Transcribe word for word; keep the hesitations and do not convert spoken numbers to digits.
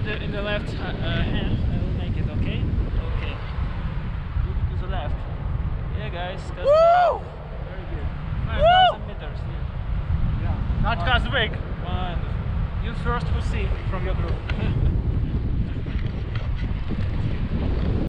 in the in the left uh, hand. I will make it, okay? Okay. To the left. Yeah, guys. Woo! Very good. five thousand meters. Yeah. Yeah. Not Kazbek. Wonderful. You first will see from your group.